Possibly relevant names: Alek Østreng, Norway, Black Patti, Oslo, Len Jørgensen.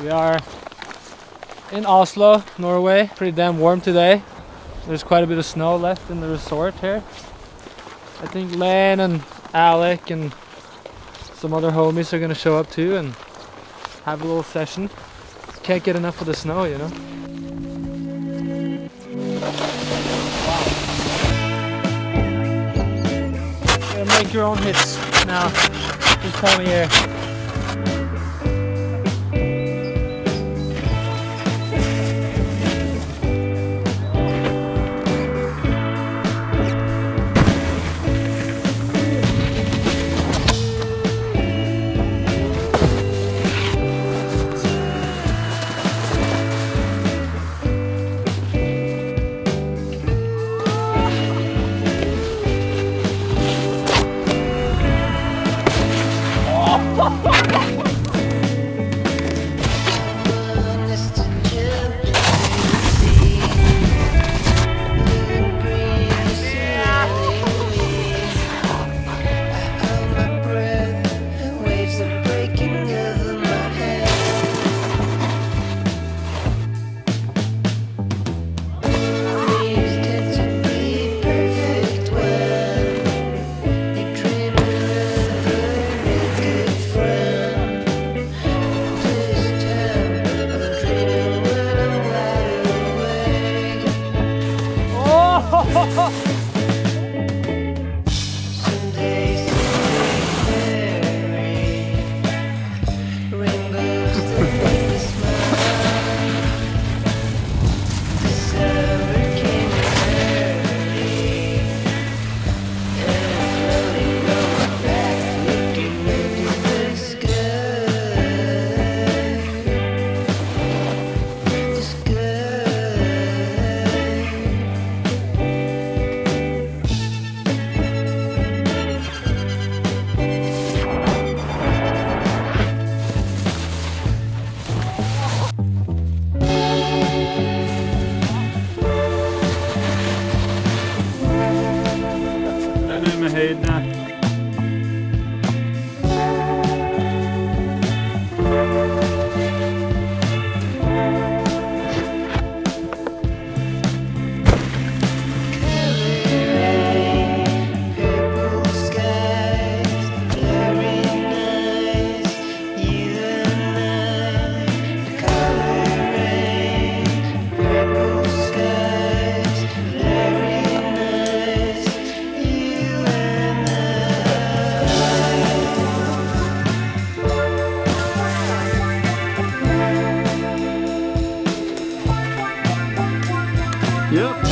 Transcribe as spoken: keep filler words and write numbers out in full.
We are in Oslo, Norway. Pretty damn warm today. There's quite a bit of snow left in the resort here. I think Len and Alek and some other homies are gonna show up too and have a little session. Can't get enough of the snow, you know? Wow. You're gonna make your own hits now, this time of year. Yep.